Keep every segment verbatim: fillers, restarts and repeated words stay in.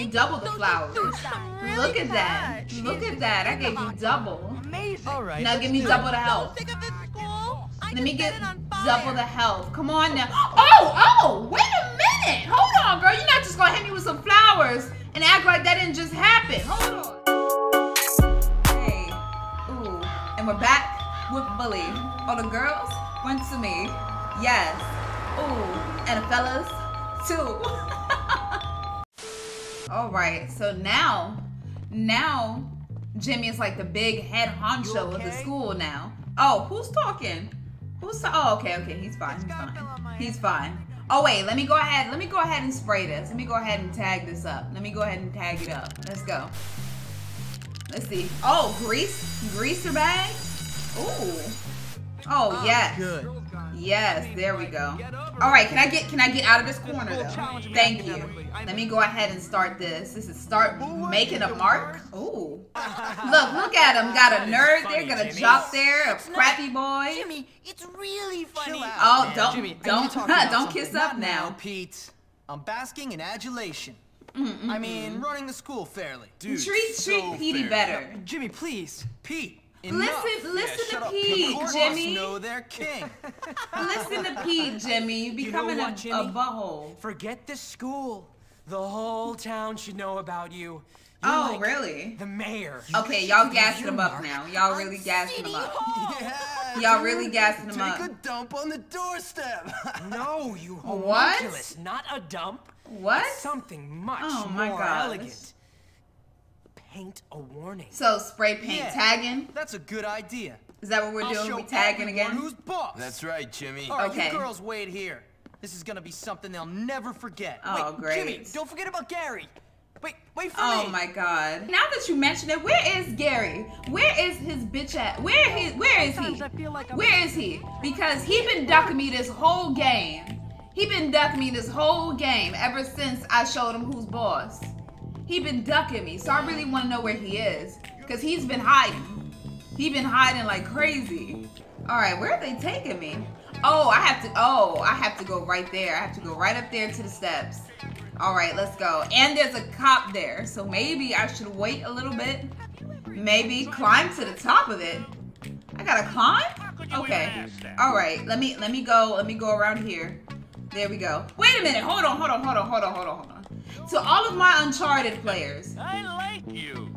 you double the flowers. Really Look at that. She Look at that. I gave you double. Amazing. All right, now give me double the health. Let me get double the health. Come on now. Oh, oh, wait a minute. Hold on, girl. You're not just going to hit me with some flowers and act like that didn't just happen. Hold on. Hey. Ooh. And we're back with Bully. Oh, the girls went to me. Yes. Ooh. And the fellas, too. All right, so now, now Jimmy is like the big head honcho okay? of the school now. Oh, who's talking? Who's talking? Oh, okay, okay, he's fine, he's fine, he's fine. Oh wait, let me go ahead, let me go ahead and spray this. Let me go ahead and tag this up. Let me go ahead and tag it up. Let's go. Let's see. Oh, grease, greaser bag. Ooh. Oh yes. Good. Yes, there we go. All right, can I get can I get out of this corner though? Thank you. Let me go ahead and start this. This is start making a mark. Ooh, look, look at him. Got a nerd there, got a jock there, a crappy boy. Jimmy, it's really funny. Oh, don't don't don't kiss up now, Pete. I'm basking in adulation. I mean, running the school fairly. Treat treat Petey better. Jimmy, please, Pete. Enough. Listen, listen yeah, to Pete, Jimmy. Know they're king. Listen to Pete, Jimmy. You're becoming you know what, a, a butthole. Forget the school. The whole town should know about you. You're oh, like really? The mayor. Okay, y'all gassing him up now. Y'all really gassing him up. Yeah, y'all really gassing him up. Take a dump on the doorstep. No, you homunculus. What? Not a dump. What? It's something much oh, more my God. elegant. Paint a warning. So spray paint yeah, tagging. That's a good idea. Is that what we're I'll doing? We tagging again? Who's boss? That's right, Jimmy. All right, okay. You girls wait here. This is gonna be something they'll never forget. Oh, wait, great. Jimmy, don't forget about Gary. Wait, wait for oh, me. Oh my God. Now that you mention it, where is Gary? Where is his bitch at? Where he? Where is he? Where is he? Because he been ducking me this whole game. He been ducking me this whole game ever since I showed him who's boss. He been ducking me, so I really want to know where he is, cause he's been hiding. He been hiding like crazy. All right, where are they taking me? Oh, I have to. Oh, I have to go right there. I have to go right up there to the steps. All right, let's go. And there's a cop there, so maybe I should wait a little bit. Maybe climb to the top of it. I gotta climb? Okay. All right. Let me let me go. Let me go around here. There we go. Wait a minute. Hold on. Hold on. Hold on. Hold on. Hold on. Hold on. To all of my Uncharted players, I like you.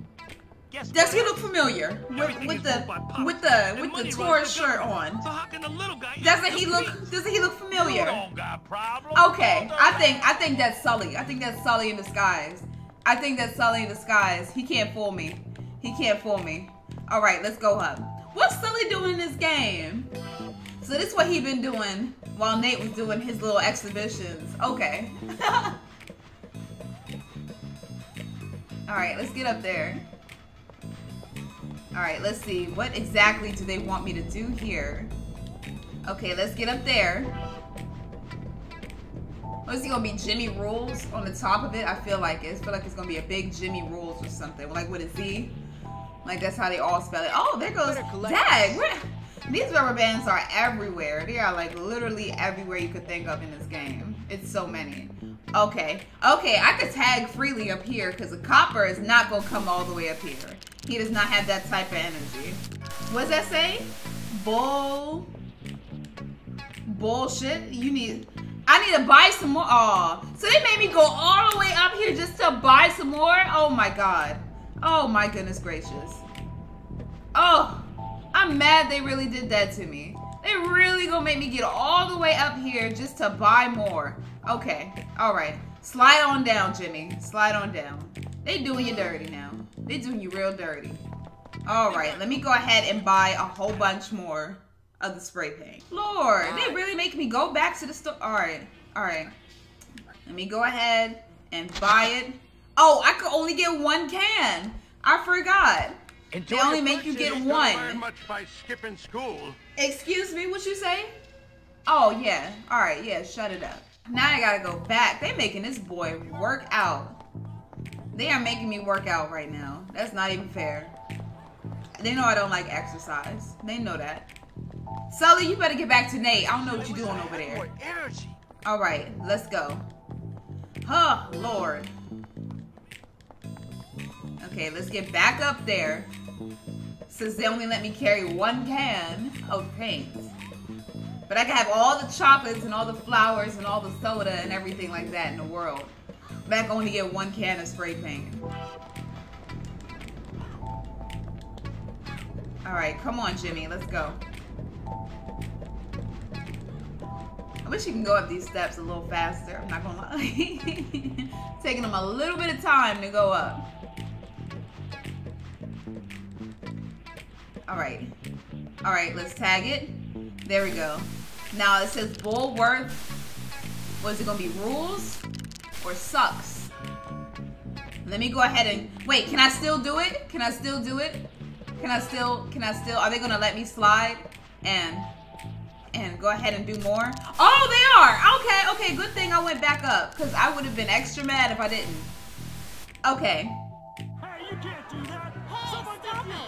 Guess does he look familiar with, with the with the with the tourist shirt on? So how can the little guy doesn't he look doesn't he look familiar? Okay, I think I think that's Sully. I think that's Sully in disguise. I think that's Sully in disguise. He can't fool me. He can't fool me. All right, let's go up. What's Sully doing in this game? So this is what he been doing while Nate was doing his little exhibitions. Okay. Alright, let's get up there. Alright, let's see. What exactly do they want me to do here? Okay, let's get up there. Oh, is it gonna be Jimmy Rules on the top of it? I feel like it. I feel like it's gonna be a big Jimmy Rules or something. Like with a Z. Like that's how they all spell it. Oh, there goes Dag! These rubber bands are everywhere. They are like literally everywhere you could think of in this game. It's so many. Okay, okay, I could tag freely up here because a copper is not gonna come all the way up here. He does not have that type of energy. What's that say? Bull, bullshit. You need, I need to buy some more. Oh, so they made me go all the way up here just to buy some more? Oh my God. Oh my goodness gracious. Oh, I'm mad they really did that to me. They really gonna make me get all the way up here just to buy more. Okay, all right. Slide on down, Jimmy. Slide on down. They doing you dirty now. They doing you real dirty. All right, let me go ahead and buy a whole bunch more of the spray paint. Lord, they really make me go back to the store. All right, all right. Let me go ahead and buy it. Oh, I could only get one can. I forgot. Enjoy they only make you get one. Learn much by skipping school. Excuse me, what you say? Oh, yeah. All right, yeah, shut it up. Now I gotta go back. They making this boy work out. They are making me work out right now. That's not even fair. They know I don't like exercise. They know that. Sully, you better get back to Nate. I don't know what you're doing over there. All right, let's go. Huh, Lord. Okay, let's get back up there. Since they only let me carry one can of paint. But I can have all the chocolates and all the flowers and all the soda and everything like that in the world. But I can only get one can of spray paint. Alright, come on, Jimmy. Let's go. I wish you can go up these steps a little faster. I'm not gonna lie. Taking them a little bit of time to go up. Alright. Alright, let's tag it. There we go. Now it says Bullworth. Was it gonna be rules or sucks? Let me go ahead and wait, can I still do it? Can I still do it? Can I still can I still are they gonna let me slide and and go ahead and do more? Oh, they are! Okay, okay, good thing I went back up, because I would have been extra mad if I didn't. Okay. Hey, you can't do that.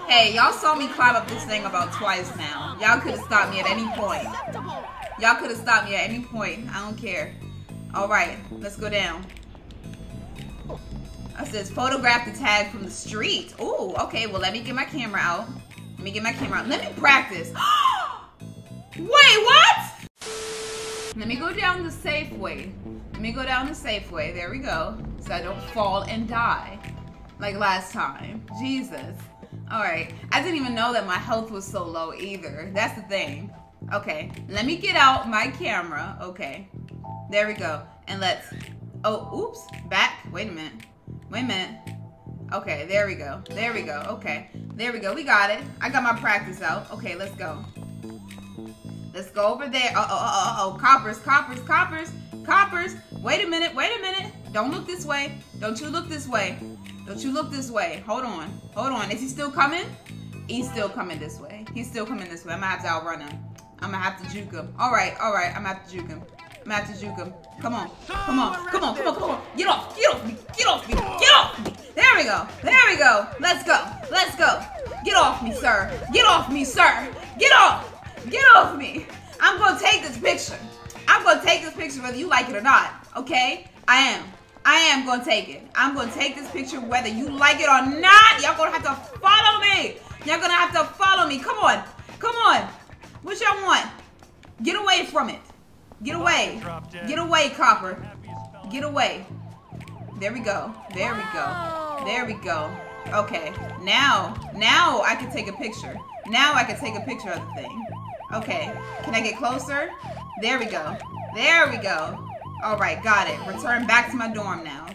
Hey, y'all saw me climb up this thing about twice now. Y'all could have stopped me at any point. Y'all could have stopped me at any point. I don't care. Alright, let's go down. I says photograph the tag from the street. Ooh, okay, well let me get my camera out. Let me get my camera out. Let me practice. Wait, what? Let me go down the safe way. Let me go down the safe way. There we go. So I don't fall and die. Like last time. Jesus. Alright, I didn't even know that my health was so low either. That's the thing. Okay, let me get out my camera. Okay, there we go. And let's, oh, oops, back. Wait a minute. Wait a minute. Okay, there we go. There we go. Okay, there we go. We got it. I got my practice out. Okay, let's go. Let's go over there. Uh-oh, uh-oh, uh-oh. Coppers, coppers, coppers, coppers. Wait a minute, wait a minute. Don't look this way. Don't you look this way. Don't you look this way. Hold on. Hold on. Is he still coming? He's still coming this way. He's still coming this way. I'm going to have to outrun him. I'm going to have to juke him. All right. All right. I'm going to have to juke him. I'm going to have to juke him. Come on. Come on. Come on. Come on. Come on. Get off. Get off me. Get off me. Get off me. There we go. There we go. Let's go. Let's go. Get off me, sir. Get off me, sir. Get off. Get off me. I'm going to take this picture. I'm going to take this picture whether you like it or not. Okay? I am. I am going to take it. I'm going to take this picture whether you like it or not. Y'all going to have to follow me. Y'all going to have to follow me. Come on. Come on. What y'all want? Get away from it. Get away. Get away, copper. Get away. There we go. There we go. There we go. Okay. Now. Now I can take a picture. Now I can take a picture of the thing. Okay. Can I get closer? There we go. There we go. Alright, got it. Return back to my dorm now.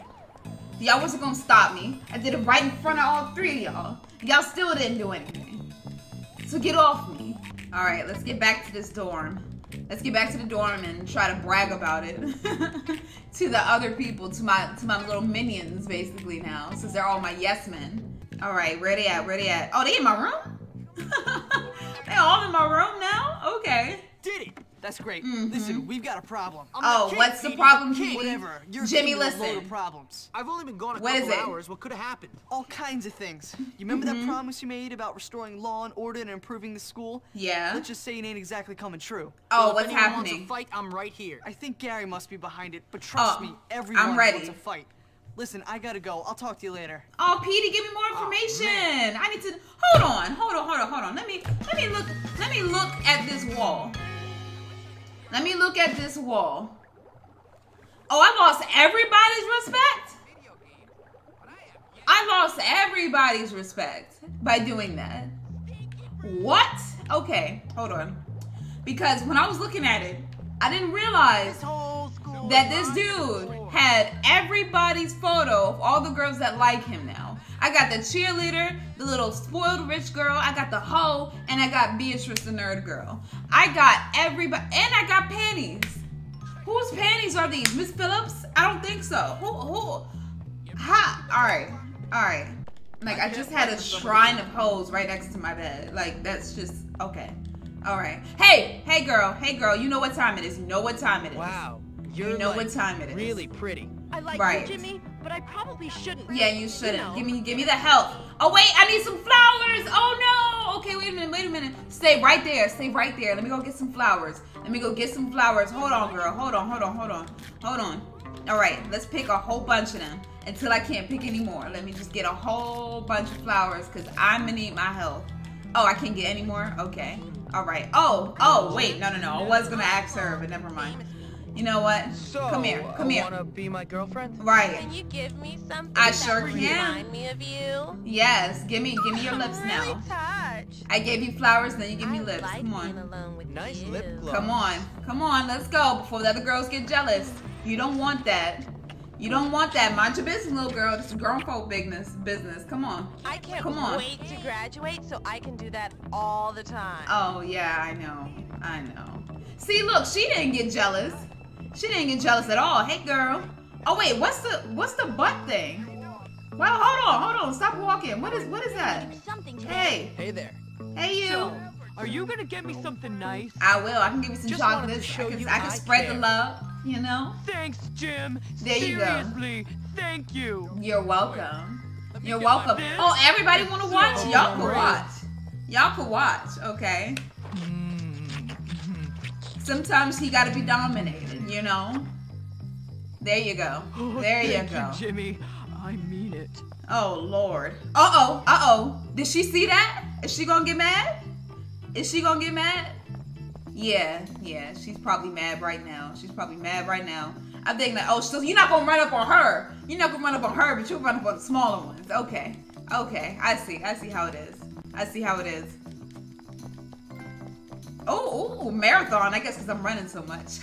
Y'all wasn't gonna stop me. I did it right in front of all three of y'all. Y'all still didn't do anything. So get off me. Alright, let's get back to this dorm. Let's get back to the dorm and try to brag about it. To the other people, to my to my little minions basically now. Since they're all my yes men. Alright, where they at? Where they at? Oh, they in my room? They all in my room now? Okay. Did it. That's great. Mm-hmm. Listen, we've got a problem. I'm oh, kid, what's the problem, Jimmy? Whatever. You're Jimmy, listen. Problems. I've only been gone a what couple hours. What could have happened? All kinds of things. You remember mm-hmm. that promise you made about restoring law and order and improving the school? Yeah. Let's just say it ain't exactly coming true. Oh, well, what's happening? Wants a fight, I'm right here. I think Gary must be behind it, but trust oh, me, everyone I'm ready. Wants a fight. Listen, I gotta go. I'll talk to you later. Oh, Petey, give me more information. Oh, I need to. Hold on. Hold on. Hold on. Hold on. Let me. Let me look. Let me look at this wall. Let me look at this wall. Oh, I lost everybody's respect? I lost everybody's respect by doing that. What? Okay, hold on. Because when I was looking at it, I didn't realize that this dude had everybody's photo of all the girls that like him now. I got the cheerleader, the little spoiled rich girl, I got the hoe, and I got Beatrice the nerd girl. I got everybody, and I got panties. Whose panties are these? Miss Phillips? I don't think so. Who, who? Ha, all right, all right. Like, I just had a shrine of hoes right next to my bed. Like, that's just, okay, all right. Hey, hey girl, hey girl, you know what time it is. You know what time it is. Wow, you know what time it is. Really pretty. I like right. you, Jimmy, but I probably shouldn't. Yeah, you shouldn't. You know. Give me, give me the help. Oh wait, I need some flowers. Oh no. Okay, wait a minute, wait a minute. Stay right there. Stay right there. Let me go get some flowers. Let me go get some flowers. Hold on, girl. Hold on, hold on, hold on, hold on. Alright, let's pick a whole bunch of them until I can't pick any more. Let me just get a whole bunch of flowers because I'm going to need my health. Oh, I can't get any more? Okay. Alright. Oh, oh, wait. No, no, no. I was going to ask her, but never mind. You know what? So, come here. Come here. Wanna be my girlfriend? Right. Can you give me something I sure that can. Remind me of you? Yes. Give me, give me your lips really now. Touched. I gave you flowers, then you give me I lips. Like come on. Alone with nice you. Lip gloss. Come on. Come on. Let's go before the other girls get jealous. You don't want that. You don't want that. Mind your business, little girl. This is grown folk business. Business. Come on. I can't Come on. wait to graduate so I can do that all the time. Oh yeah, I know. I know. See, look, she didn't get jealous. She didn't get jealous at all. Hey, girl. Oh wait, what's the what's the butt thing? Well, hold on, hold on. Stop walking. What is what is that? Hey. Hey there. Hey you. So, are you gonna get me something nice? I will. I can give you some chocolates. I can, I can spread the love. You know? Thanks, Jim. There you go. Seriously, thank you. You're welcome. You're welcome. Oh, everybody want to watch? Y'all can watch. Y'all can watch, okay? Sometimes he got to be dominated, you know? There you go. There you go. Jimmy, I mean it. Oh, Lord. Uh-oh, uh-oh. Did she see that? Is she going to get mad? Is she going to get mad? Yeah, yeah, she's probably mad right now. She's probably mad right now. I'm thinking that, oh, so you're not going to run up on her. You're not going to run up on her, but you'll run up on the smaller ones. Okay, okay, I see. I see how it is. I see how it is. Oh, ooh, marathon, I guess because I'm running so much.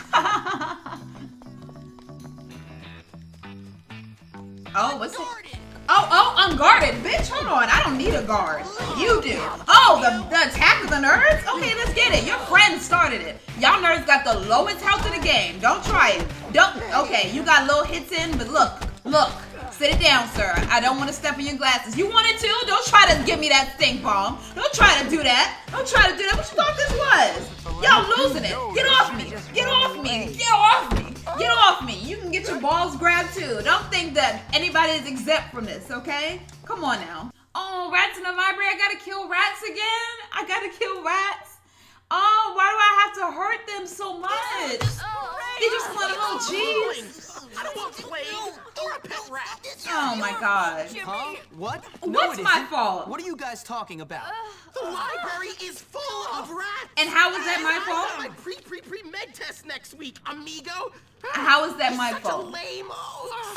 Oh, what's it? Oh, oh, unguarded. Bitch, hold on. I don't need a guard. You do. Oh, the, the attack of the nerds? Okay, let's get it. Your friend started it. Y'all nerds got the lowest health in the game. Don't try it. Don't. Okay, you got little hits in, but look. Look. Sit it down, sir. I don't want to step in your glasses. You wanted to? Don't try to give me that stink bomb. Don't try to do that. Don't try to do that. What you thought this was? Y'all losing it. Get off me. Get off me. Get off me. Get off me. You can get your balls grabbed too. Don't think that anybody is exempt from this, okay? Come on now. Oh, rats in the library. I gotta kill rats again? I gotta kill rats? Oh, why do I have to hurt them so much? They just want a little cheese. I don't want planes or a pet rat. Oh my god. Huh? What? No, what's my fault? What are you guys talking about? The library is full of rats. And how is that my fault? I got my pre pre pre med test next week, amigo. How is that my fault?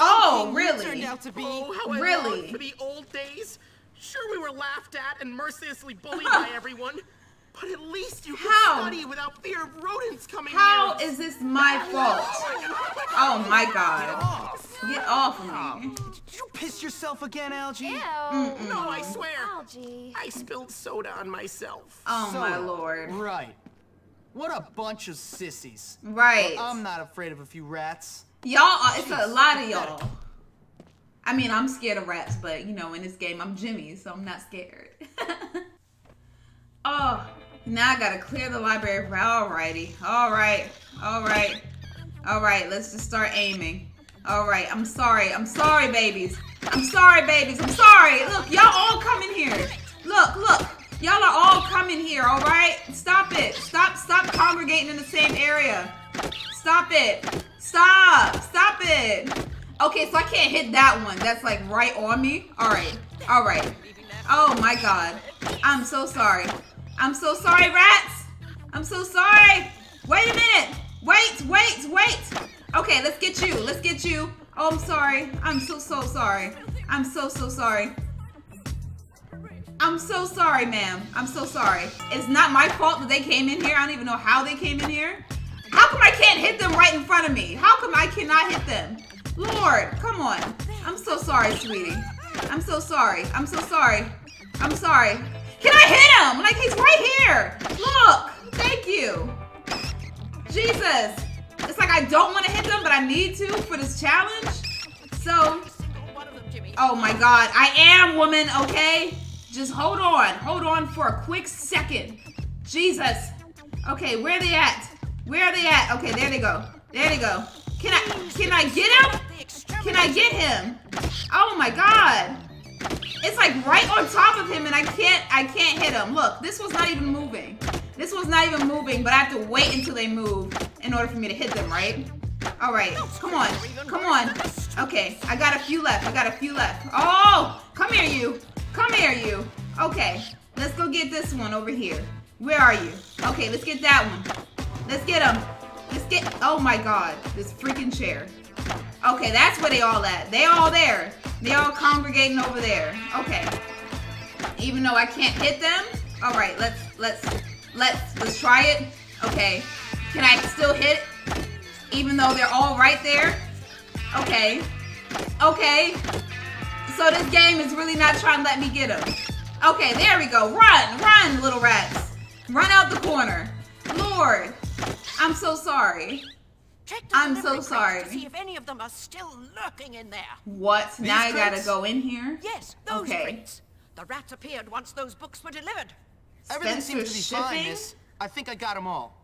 Oh, really? Turned out to be really to be old days. Sure, we were laughed at and mercilessly bullied by everyone. But at least you can How? study without fear of rodents coming How here. Is this my fault? Oh my god. Get off, Get off of me. Did you piss yourself again, Algie? Ew. Mm-mm. No, I swear. Algie. I spilled soda on myself. Oh soda. my lord. Right. What a bunch of sissies. Right. Well, I'm not afraid of a few rats. Y'all, it's Jeez, a lot of y'all. I mean, I'm scared of rats, but you know, in this game, I'm Jimmy, so I'm not scared. Oh, now I gotta clear the library. Alrighty. Alright. Alright. Alright, let's just start aiming. Alright, I'm sorry. I'm sorry, babies. I'm sorry, babies. I'm sorry. Look, y'all all coming here. Look, look. Y'all are all coming here, alright? Stop it. Stop, stop congregating in the same area. Stop it. Stop. Stop it. Okay, so I can't hit that one. That's like right on me. Alright. Alright. Oh my god. I'm so sorry. I'm so sorry, rats. I'm so sorry. Wait a minute. Wait, wait, wait. Okay, let's get you. Let's get you. Oh, I'm sorry. I'm so, so sorry. I'm so, so sorry. I'm so sorry, ma'am. I'm so sorry. It's not my fault that they came in here. I don't even know how they came in here. How come I can't hit them right in front of me? How come I cannot hit them? Lord, come on. I'm so sorry, sweetie. I'm so sorry. I'm so sorry. I'm sorry. Can I hit him? Like, he's right here. Look. Thank you. Jesus. It's like I don't want to hit them, but I need to for this challenge. So. Oh, my God. I am, woman, okay? Just hold on. Hold on for a quick second. Jesus. Okay, where are they at? Where are they at? Okay, there they go. There they go. Can I, can I get him? Can I get him? Oh, my God. It's like right on top of him, and I can't, I can't hit him. Look, this was not even moving. This was not even moving, but I have to wait until they move in order for me to hit them, right? All right, come on, come on. Okay, I got a few left, I got a few left. Oh, come here you, come here you. Okay, let's go get this one over here. Where are you? Okay, let's get that one. Let's get them. Let's get, oh my God, this freaking chair. Okay, that's where they all at. They all there. They all congregating over there. Okay. Even though I can't hit them. All right, let's, let's, let's, let's try it. Okay. Can I still hit it? Even though they're all right there? Okay. Okay. So this game is really not trying to let me get them. Okay, there we go. Run, run, little rats. Run out the corner. Lord, I'm so sorry. I'm so sorry. To see if any of them are still lurking in there. What? These now crates? I gotta go in here? Yes, those okay. crates. The rats appeared once those books were delivered. Everything seems to be shipping? Fine, miss. I think I got them all.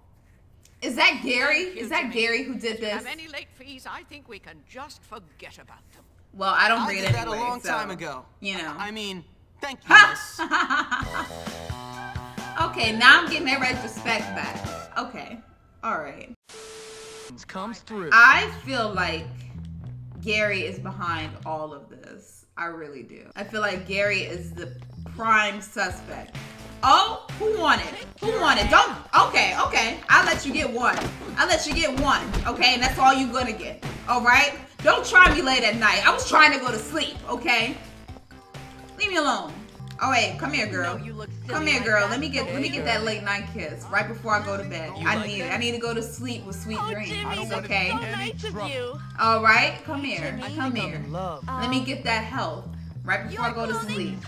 Is that Gary? Is that Gary who did this? If you have any late fees, I think we can just forget about them. Well, I don't read it anyway, that a long so, time ago. You know. I mean, thank you, miss. Okay, now I'm getting that retrospect back. Okay, all right. Comes through. I feel like Gary is behind all of this. I really do. I feel like Gary is the prime suspect. Oh, who won it? Who won it? Don't. Okay, okay. I'll let you get one. I'll let you get one. Okay, and that's all you're gonna get. All right? Don't try me late at night. I was trying to go to sleep, okay? Leave me alone. Oh wait, come here, girl. Come here, girl. Let me get let me get that late night kiss right before I go to bed. I need it. I need to go to sleep with sweet dreams. Okay. All right. Come here. Come here. Let me get that help right before I go to sleep.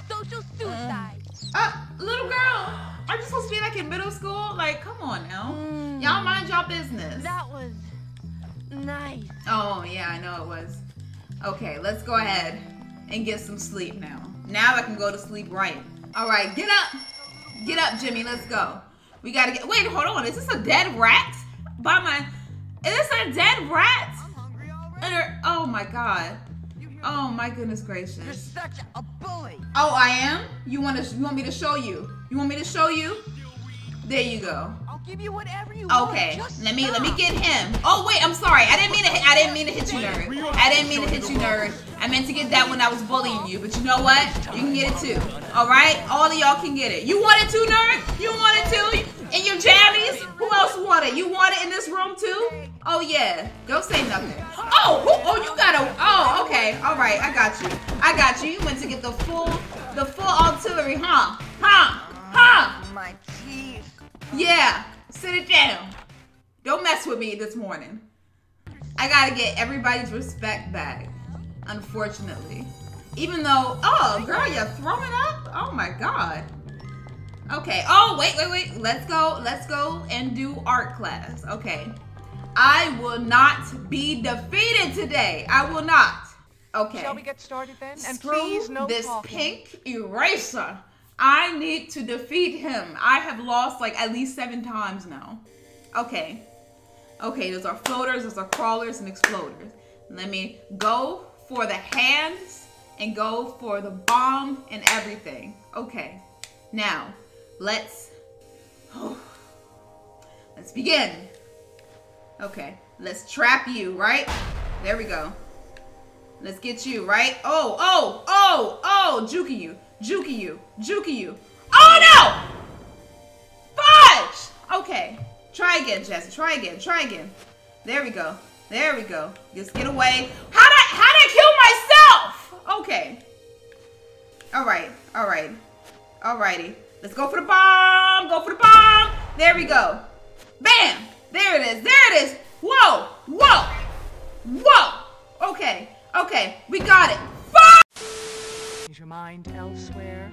Uh, little girl, are you supposed to be like in middle school? Like, come on now. Y'all mind y'all business. That was nice. Oh yeah, I know it was. Okay, let's go ahead and get some sleep now. Now I can go to sleep right. All right, get up. Get up, Jimmy. Let's go. We got to get... Wait, hold on. Is this a dead rat? By my... Is this a dead rat? I'm hungry already. Oh, my God. Oh, my goodness gracious. You're such a bully. Oh, I am? You want to? You want me to show you? You want me to show you? There you go. I'll give you whatever you want. Okay. Let me, let me get him. Oh, wait. I'm sorry. I didn't mean to hit, I didn't mean to hit you, nerd. I didn't mean to hit you, nerd. I meant to get that when I was bullying you, but you know what? You can get it too. Alright? All of y'all can get it. You want it too, nerd? You want it too? In your jammies? Who else want it? You want it in this room too? Oh yeah. Don't say nothing. Oh! Who, oh, you gotta... Oh, okay. Alright, I got you. I got you. You went to get the full... The full artillery, huh? Huh? Huh? My teeth. Yeah. Sit it down. Don't mess with me this morning. I gotta get everybody's respect back. Unfortunately, even though, oh girl, you're throwing up. Oh my God. Okay. Oh wait, wait, wait. Let's go. Let's go and do art class. Okay. I will not be defeated today. I will not. Okay. Shall we get started then? And Screw please, no this talking. Pink eraser. I need to defeat him. I have lost like at least seven times now. Okay. Okay. Those are floaters. Those are crawlers and exploders. Let me go for the hands and go for the bomb and everything. Okay, now let's oh, let's begin. Okay, let's trap you, right? There we go. Let's get you, right? Oh, oh, oh, oh, juking you, juking you, juking you. Oh no! Fudge! Okay, try again, Jess, try again, try again. There we go, there we go. Just get away. How How'd I kill myself? Okay. All right. All right. All righty. Let's go for the bomb. Go for the bomb. There we go. Bam. There it is. There it is. Whoa. Whoa. Whoa. Okay. Okay. We got it. Fuck! Is your mind elsewhere?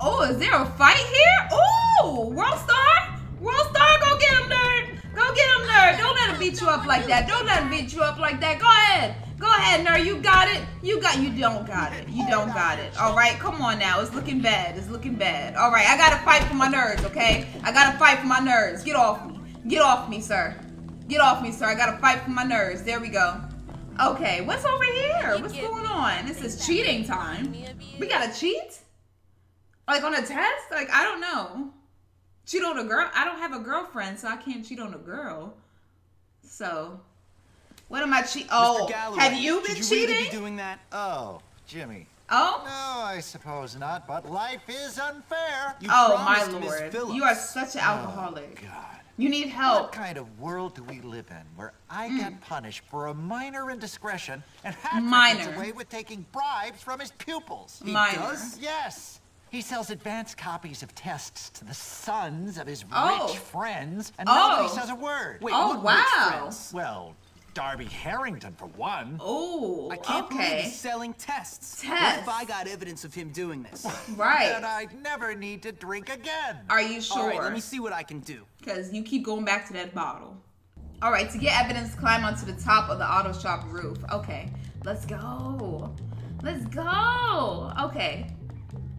Oh, is there a fight here? Oh, World Star? World Star, go get him, nerd. Go get him, nerd. Don't let him beat you up like that. Don't let him beat you up like that. Go ahead. Go ahead, nerd. You got it. You got you don't got it. You don't got it. All right. Come on now. It's looking bad. It's looking bad. All right. I got to fight for my nerds, okay? I got to fight for my nerds. Get off me. Get off me, sir. Get off me, sir. I got to fight for my nerds. There we go. Okay. What's over here? What's going on? This is cheating time. We got to cheat? Like on a test? Like, I don't know. cheat on a girl. I don't have a girlfriend, so I can't cheat on a girl. So, what am I cheating? Oh, Galloway, have you been you cheating? Really be doing that? Oh, Jimmy. Oh? No, I suppose not, but life is unfair. You oh, my Lord. You are such an alcoholic. Oh, God. You need help. What kind of world do we live in where I mm. get punished for a minor indiscretion and Patrick gets away with taking bribes from his pupils? He minor. does? Yes. He sells advanced copies of tests to the sons of his oh. rich friends, and oh. nobody says a word. Wait, oh, what wow. rich friends? Well, Darby Harrington, for one. Oh, I can't okay. believe he's selling tests. Tests. What if I got evidence of him doing this? Right. Then I'd never need to drink again. Are you sure? All right, let me see what I can do. Because you keep going back to that bottle. All right, to get evidence, climb onto the top of the auto shop roof. Okay, let's go. Let's go. Okay.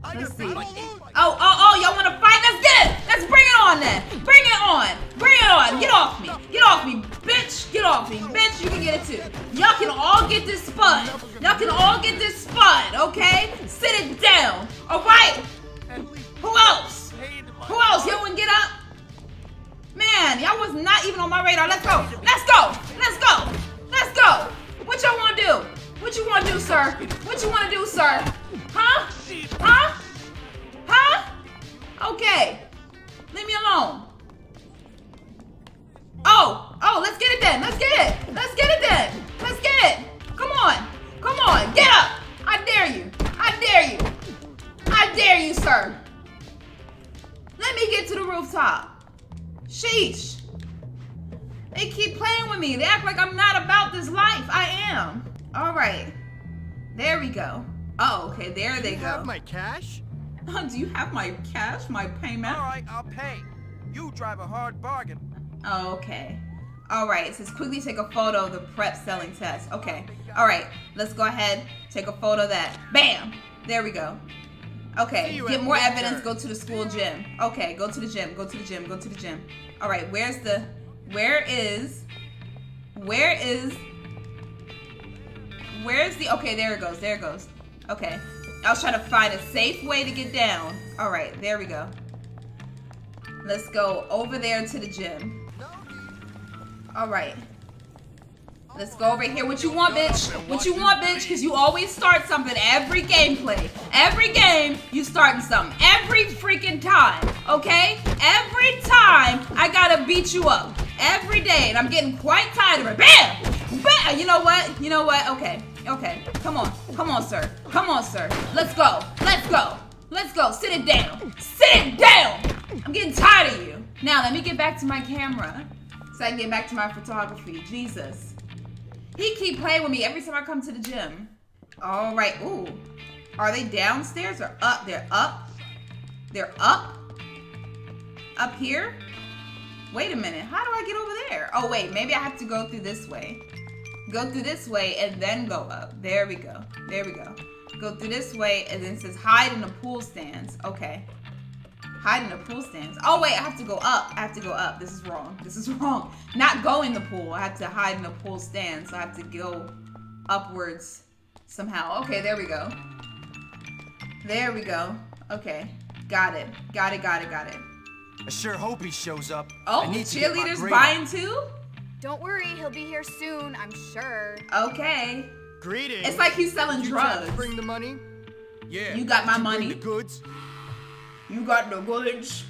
Let's see. Oh, oh, oh, y'all want to fight? Let's get it. Let's bring it on then. Bring it on. Bring it on. Get off me. Get off me, bitch. Get off me, bitch. You can get it too. Y'all can all get this spud. Y'all can all get this spud, okay? Sit it down, all right? Who else? Who else? Y'all want to get up? Man, y'all was not even on my radar. Let's go. Let's go. Let's go. Let's go. What y'all want to do? What you want to do, sir? What you want to do, sir? Huh? Huh? Huh? Okay. Leave me alone. Oh, oh, let's get it then. Let's get it. Let's get it then. Let's get it. Come on. Come on. Get up. I dare you. I dare you. I dare you, sir. Let me get to the rooftop. Sheesh. They keep playing with me. They act like I'm not about this life. I am. All right. There we go. Oh, okay, there they go. Do you have my cash? Do you have my cash, my payment? All right, I'll pay. You drive a hard bargain. Okay. All right, it says quickly take a photo of the prep selling test. Okay. All right, let's go ahead, take a photo of that. Bam! There we go. Okay, get more evidence, go to the school gym. Okay, go to the gym, go to the gym, go to the gym. All right, where's the, where is, where is, where's the, okay, there it goes, there it goes. Okay, I was trying to find a safe way to get down. All right, there we go. Let's go over there to the gym. All right. Let's go over here. What you want, bitch? What you want, bitch? Because you always start something every gameplay. Every game, you starting something. Every freaking time, okay? Every time, I got to beat you up. Every day, and I'm getting quite tired of it. Bam! Bam! You know what? You know what? Okay. Okay, come on, come on, sir, come on, sir. Let's go, let's go, let's go. Sit it down, sit it down. I'm getting tired of you. Now let me get back to my camera so I can get back to my photography. Jesus, he keep playing with me every time I come to the gym. All right, ooh, are they downstairs or up? They're up. They're up. Up here. Wait a minute. How do I get over there? Oh wait, maybe I have to go through this way. Go through this way and then go up. There we go. There we go. Go through this way and then it says hide in the pool stands. Okay. Hide in the pool stands. Oh, wait. I have to go up. I have to go up. This is wrong. This is wrong. Not go in the pool. I have to hide in the pool stands. So I have to go upwards somehow. Okay. There we go. There we go. Okay. Got it. Got it. Got it. Got it. I sure hope he shows up. Oh, the cheerleaders buying too? Don't worry, he'll be here soon, I'm sure. Okay. Greetings. It's like he's selling you drugs. Bring the money? Yeah. You got my you money. The goods. You got the goods.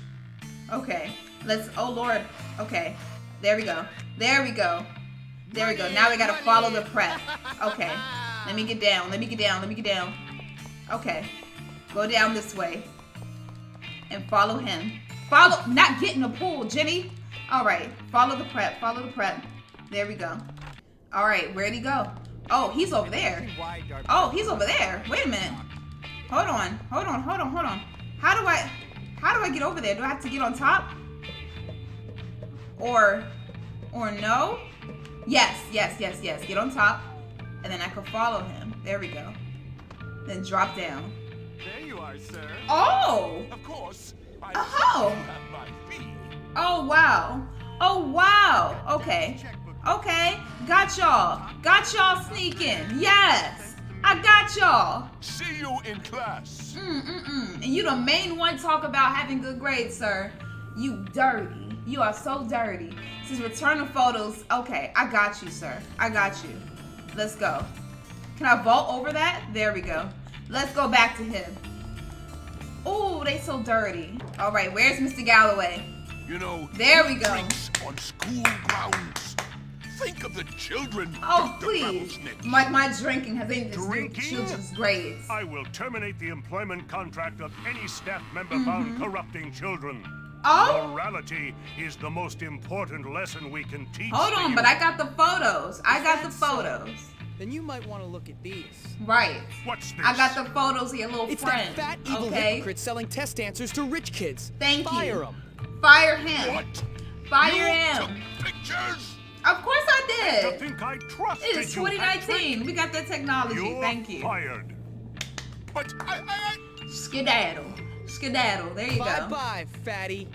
Okay. Let's. Oh Lord. Okay. There we go. There we go. There money, we go. Now we gotta money. follow the prep. Okay. Let me get down. Let me get down. Let me get down. Okay. Go down this way. And follow him. Follow. Not get in the pool, Jenny. All right, follow the prep, follow the prep. There we go. All right, where'd he go? Oh, he's over there. Oh, he's over there. Wait a minute. Hold on, hold on, hold on, hold on. How do I, how do I get over there? Do I have to get on top? Or, or no? Yes, yes, yes, yes. Get on top, and then I can follow him. There we go. Then drop down. There you are, sir. Oh. Of course. Oh. Oh, wow. Oh, wow. Okay. Okay. Got y'all. Got y'all sneaking. Yes. I got y'all. See you in class. Mm-mm-mm. And you the main one talk about having good grades, sir. You dirty. You are so dirty. Says return the photos. Okay, I got you, sir. I got you. Let's go. Can I vault over that? There we go. Let's go back to him. Oh, they so dirty. All right, where's Mister Galloway? You know, there we go. On school grounds. Think of the children. Oh, please. My, my drinking has anything to do with children's grades. I will terminate the employment contract of any staff member mm-hmm. found corrupting children. Oh? Morality is the most important lesson we can teach. Hold on, but I got the photos. I got the photos. Then you might want to look at these. Right. What's this? I got the photos of your little it's friend. It's that fat, evil okay. hypocrite selling test answers to rich kids. Thank Fire you. Fire him. Fire him. What? Fire you him. Took pictures? Of course I did. I think I trusted it is twenty nineteen. You we got that technology. You're Thank you. Fired. But I, I, I... Skedaddle. Skedaddle. There you bye go. Bye, fatty.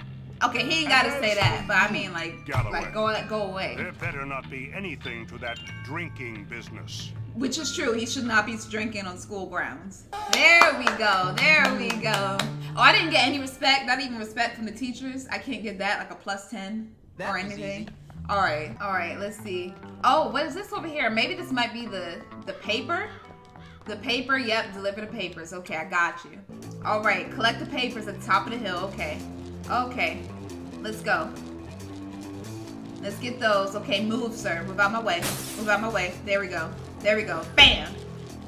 Okay, he ain't gotta As say that, but I mean, like, like go, like, go away. There better not be anything to that drinking business. Which is true. He should not be drinking on school grounds. There we go. There we go. Oh, I didn't get any respect. Not even respect from the teachers. I can't get that, like a plus ten that or anything. Easy. All right. All right. Let's see. Oh, what is this over here? Maybe this might be the the paper. The paper. Yep. Deliver the papers. Okay, I got you. All right. Collect the papers at the top of the hill. Okay. Okay, let's go. Let's get those. Okay, move, sir. Move out my way. Move out my way. There we go. There we go. Bam.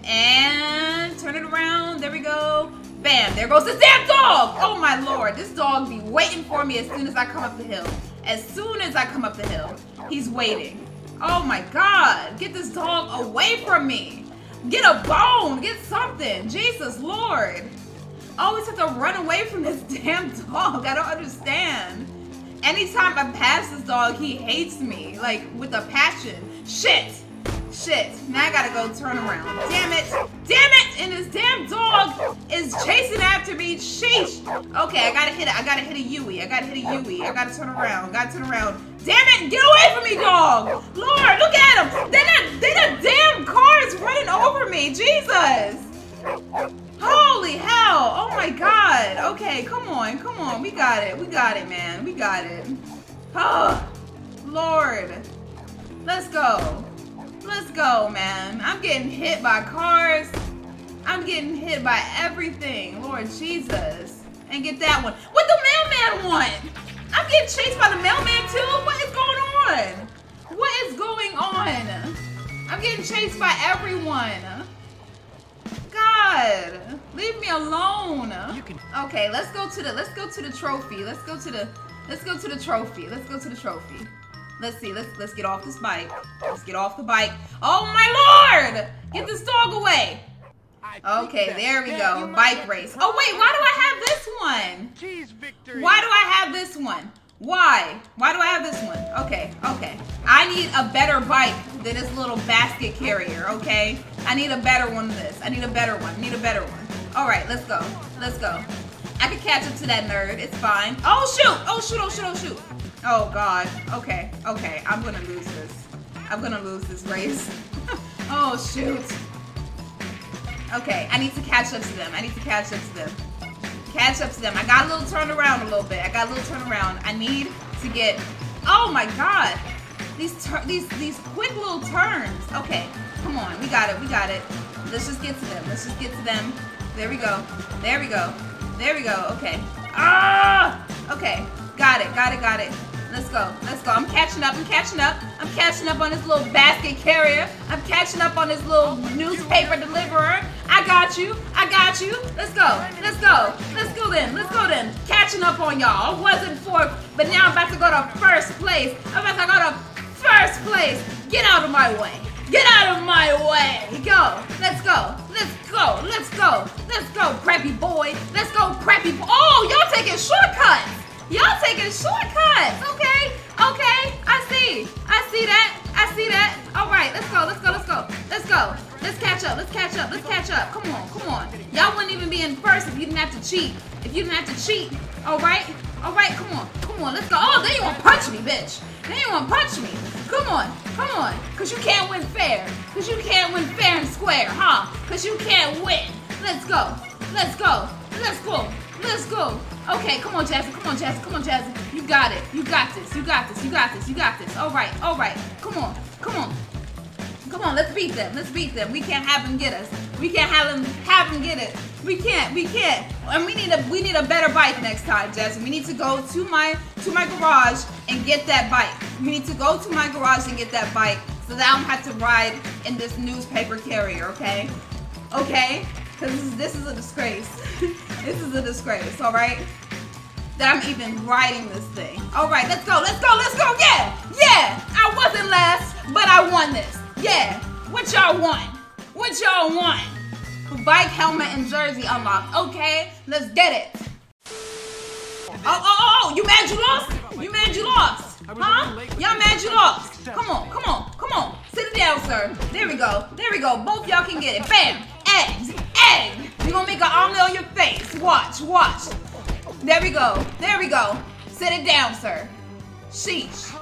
And turn it around. There we go. Bam. There goes this damn dog. Oh, my Lord. This dog be waiting for me as soon as I come up the hill. As soon as I come up the hill, he's waiting. Oh, my God. Get this dog away from me. Get a bone. Get something. Jesus, Lord. I always have to run away from this damn dog. I don't understand. Anytime I pass this dog, he hates me, like, with a passion. Shit! Shit. Now I gotta go turn around. Damn it! Damn it! And this damn dog is chasing after me. Sheesh! Okay, I gotta hit it. I gotta hit a Yui. I gotta hit a Yui. I gotta turn around. I gotta turn around. Damn it! Get away from me, dog! Lord, look at him! Then that, then that damn car is running over me. Jesus! Holy hell! Oh my God! Okay, come on, come on. We got it. We got it, man. We got it. Oh, Lord. Let's go. Let's go, man. I'm getting hit by cars. I'm getting hit by everything. Lord Jesus. And get that one. What the mailman want? I'm getting chased by the mailman too? What is going on? What is going on? I'm getting chased by everyone. God, leave me alone. You can okay, let's go to the let's go to the trophy. Let's go to the let's go to the trophy. Let's go to the trophy. Let's see. Let's let's get off this bike. Let's get off the bike. Oh my Lord! Get this dog away. Okay, there we go. Bike race. Oh wait, why do I have this one? Why do I have this one? Why? Why do I have this one? Okay, okay. I need a better bike than this little basket carrier, okay? I need a better one than this. I need a better one. I need a better one. All right, let's go. Let's go. I can catch up to that nerd. It's fine. Oh, shoot. Oh, shoot. Oh, shoot. Oh, shoot. Oh, God. Okay, okay. I'm going to lose this. I'm going to lose this race. Oh, shoot. Okay, I need to catch up to them. I need to catch up to them. Catch up to them. I got a little turn around a little bit. I got a little turn around. I need to get. Oh my God! These these these quick little turns. Okay, come on. We got it. We got it. Let's just get to them. Let's just get to them. There we go. There we go. There we go. Okay. Ah! Okay. Got it. Got it. Got it. Let's go. Let's go. I'm catching up. I'm catching up. I'm catching up on this little basket carrier. I'm catching up on this little newspaper deliverer. I got you. I got you. Let's go. Let's go. Let's go then. Let's go then. Catching up on y'all. I wasn't fourth, but now I'm about to go to first place. I'm about to go to first place. Get out of my way. Get out of my way. Go. Let's go. Let's go. Let's go. Let's go, crappy boy. Let's go, crappy boy. Oh, y'all taking shortcuts. Y'all taking shortcuts. Okay. Okay. I see. I see that. I see that. All right. Let's go. Let's go. Let's go. Let's go. Let's catch up. Let's catch up. Let's catch up. Come on. Come on. Y'all wouldn't even be in first if you didn't have to cheat. If you didn't have to cheat. All right. All right. Come on. Come on. Let's go. Oh, then you want to punch me, bitch. Then you want to punch me. Come on. Come on. Because you can't win fair. Because you can't win fair and square, huh? Because you can't win. Let's go. Let's go. Let's go. Let's go. Okay, come on, Jazzy. Come on, Jazzy. Come on, Jazzy. You got it. You got this. You got this. You got this. You got this. All right. All right. Come on. Come on. Come on. Let's beat them. Let's beat them. We can't have them get us. We can't have them have them get it. We can't. We can't. And we need a we need a better bike next time, Jazzy. We need to go to my to my garage and get that bike. We need to go to my garage and get that bike so that I don't have to ride in this newspaper carrier. Okay. Okay. Because this is, this is a disgrace. This is a disgrace, all right? That I'm even riding this thing. All right, let's go, let's go, let's go, yeah! Yeah, I wasn't last, but I won this. Yeah, what y'all want? What y'all want? Bike, helmet, and jersey unlocked. Okay, let's get it. Oh, oh, oh, you mad you lost? You mad you lost? Huh? Y'all mad you lost? Come on, come on, come on. Sit it down, sir. There we go, there we go. Both y'all can get it, bam. Eggs, egg. You're gonna make an omelet on your face. Watch, watch. There we go. There we go. Sit it down, sir. Sheesh.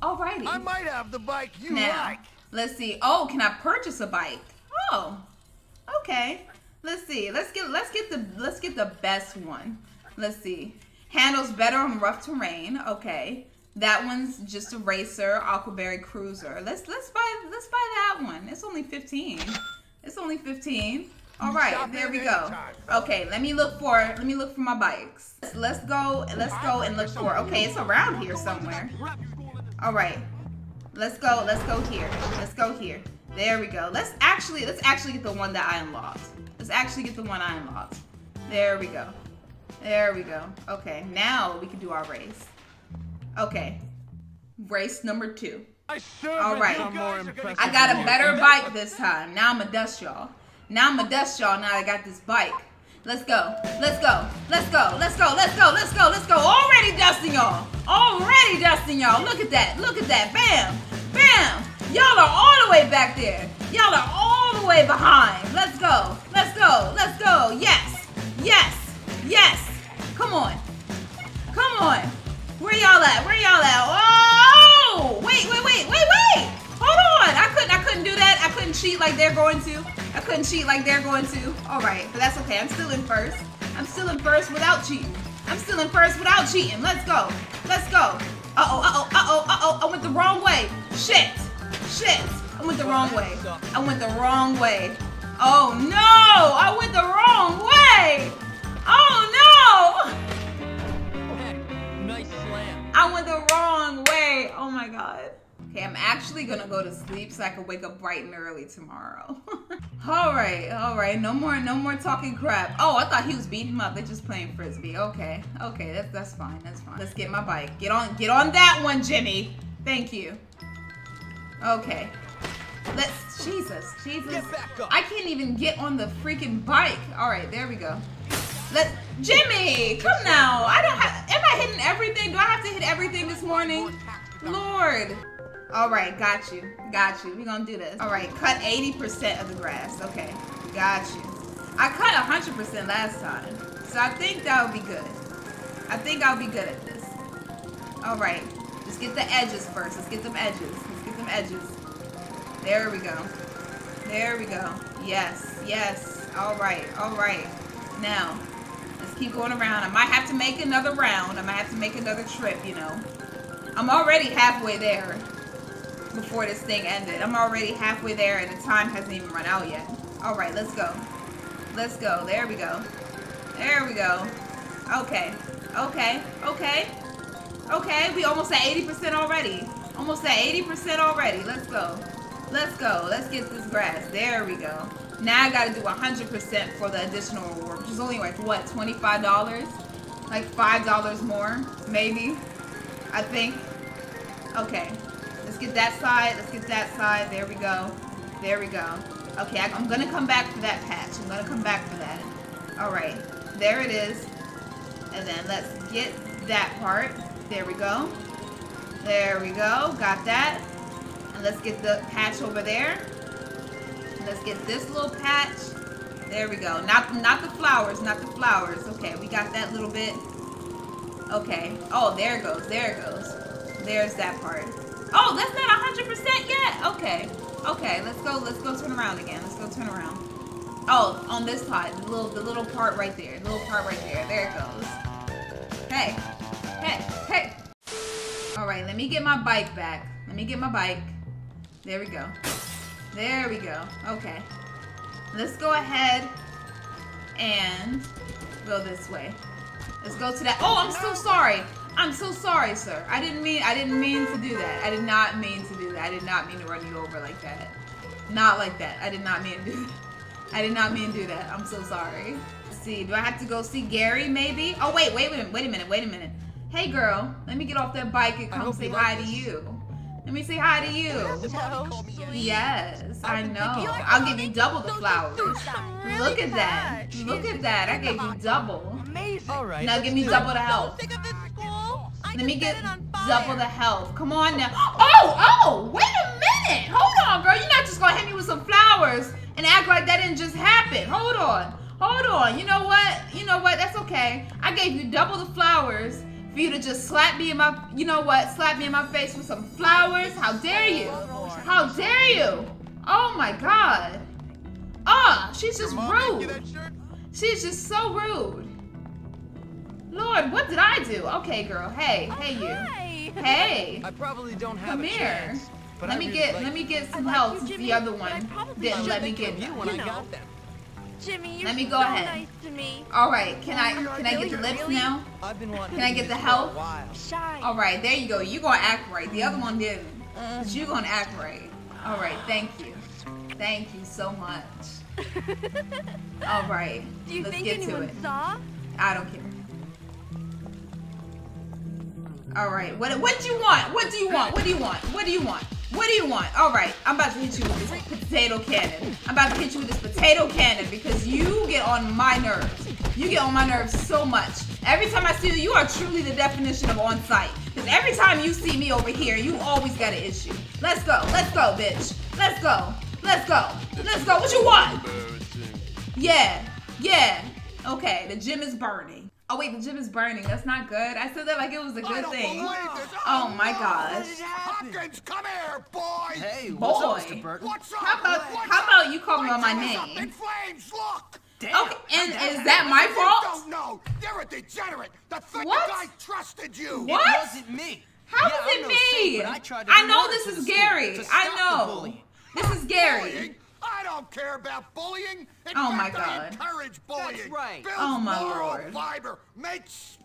Alrighty. I might have the bike you now, like. Let's see. Oh, can I purchase a bike? Oh. Okay. Let's see. Let's get let's get the let's get the best one. Let's see. Handles better on rough terrain. Okay. That one's just a racer, Aquaberry Cruiser. Let's let's buy let's buy that one. It's only fifteen. It's only fifteen. All right, there we go. Okay, let me look for let me look for my bikes. Let's go. Let's go and look for. Okay, it's around here somewhere. All right, let's go. Let's go here. Let's go here. There we go. Let's actually let's actually get the one that I unlocked. Let's actually get the one I unlocked. There we go. There we go. Okay, now we can do our race. Okay, race number two. I sure All right, I got a better bike this time. Now I'm a dust y'all. Now I'm a dust y'all. Now I got this bike. Let's go. Let's go. Let's go. Let's go. Let's go. Let's go. Let's go. Already dusting y'all. Already dusting y'all. Look at that. Look at that. Bam. Bam. Y'all are all the way back there. Y'all are all the way behind. Let's go. Let's go. Let's go. Yes. Yes. Yes. Come on. Come on. Where y'all at? Where y'all at? Oh. Wait, wait, wait, wait, wait! Hold on! I couldn't, I couldn't do that. I couldn't cheat like they're going to. I couldn't cheat like they're going to. All right, but that's okay. I'm still in first. I'm still in first without cheating. I'm still in first without cheating. Let's go. Let's go. Uh-oh, uh-oh, uh-oh, uh-oh. I went the wrong way. Shit. Shit. I went the wrong way. I went the wrong way. Oh, no! I went the wrong way! Oh, no! I went the wrong way. Oh my God. Okay, I'm actually gonna go to sleep so I can wake up bright and early tomorrow. all right, all right. No more, no more talking crap. Oh, I thought he was beating him up. They're just playing frisbee. Okay, okay. That's that's fine. That's fine. Let's get my bike. Get on, get on that one, Jimmy. Thank you. Okay. Let's. Jesus, Jesus. I can't even get on the freaking bike. All right, there we go. Let's, Jimmy, come now. I don't have, am I hitting everything? Do I have to hit everything this morning? Lord. All right, got you, got you. We're gonna do this. All right, cut eighty percent of the grass. Okay, got you. I cut one hundred percent last time, so I think that'll be good. I think I'll be good at this. All right, let's get the edges first. Let's get them edges, let's get them edges. There we go, there we go. Yes, yes, all right, all right. Now, let's keep going around. I might have to make another round. I might have to make another trip, you know. I'm already halfway there before this thing ended. I'm already halfway there and the time hasn't even run out yet. All right, let's go. Let's go. There we go. There we go. Okay. Okay. Okay. Okay. We almost at eighty percent already. Almost at eighty percent already. Let's go. Let's go. Let's get this grass. There we go. Now I gotta do one hundred percent for the additional reward, which is only like, what, twenty-five dollars? Like five dollars more, maybe, I think. Okay, let's get that side, let's get that side, there we go, there we go. Okay, I'm gonna come back for that patch, I'm gonna come back for that. All right, there it is, and then let's get that part, there we go, there we go, got that, and let's get the patch over there. Let's get this little patch. There we go. Not, not the flowers, not the flowers. Okay, we got that little bit. Okay. Oh, there it goes. There it goes. There's that part. Oh, that's not one hundred percent yet. Okay. Okay, let's go. Let's go turn around again. Let's go turn around. Oh, on this side, the little, the little part right there, the little part right there. There it goes. Hey, hey, hey. All right, let me get my bike back. Let me get my bike. There we go. There we go. Okay. Let's go ahead and go this way. Let's go to that. Oh, I'm so sorry. I'm so sorry, sir. I didn't mean, I didn't mean to do that. I did not mean to do that. I did not mean to run you over like that. Not like that. I did not mean to do that. I did not mean to do that. I'm so sorry. Let's see. Do I have to go see Gary maybe? Oh, wait, wait, wait, wait a minute. Wait a minute. Hey, girl. Let me get off that bike and come say hi to you. Let me say hi to you. Yes, I know. I'll give you double the flowers. Look at that. Look at that. I gave you double. Now give me double the health. Let me get double the health. Come on now. Oh, oh, wait a minute. Hold on, girl. You're not just going to hit me with some flowers and act like that didn't just happen. Hold on. Hold on. You know what? You know what? That's okay. I gave you double the flowers. For you to just slap me in my, you know what, slap me in my face with some flowers. How dare you? How dare you? Oh my God. Ah, oh, she's just rude. She's just so rude. Lord, what did I do? Okay, girl. Hey, hey you. Hey. I probably don't have a chance. Come here. Let me get, let me get some help. The other one didn't let me get you when I got them. Jimmy, you're Let me go so ahead. Nice to me. All right, can I can I get the lips now? Can I get the help? All right, there you go. You're gonna act right. The other one didn't, but you're gonna act right. All right, thank you, thank you so much. All right, Do you let's think get to it. Saw? I don't care. All right, what what do you want? What do you want? What do you want? What do you want? What do you want? All right, I'm about to hit you with this potato cannon. I'm about to hit you with this potato cannon because you get on my nerves. You get on my nerves so much. Every time I see you, you are truly the definition of on site. Because every time you see me over here, you always got an issue. Let's go. Let's go, bitch. Let's go. Let's go. Let's go. What you want? Yeah. Yeah. Okay, the gym is burning. Oh wait, the gym is burning. That's not good. I said that like it was a good thing. Oh my gosh. Hopkins, come here, boy. Hey, what's up, Mister Burton? What's up? How about how about you call me on my name? In flames, look. Okay, and is that my fault? No, you're a degenerate. The thing I trusted you. What? It wasn't me. How was it me? I know this is Gary. I know. This is Gary. I don't care about bullying. In oh my God! Encourage bullying. That's right. Build oh my Lord! Fiber makes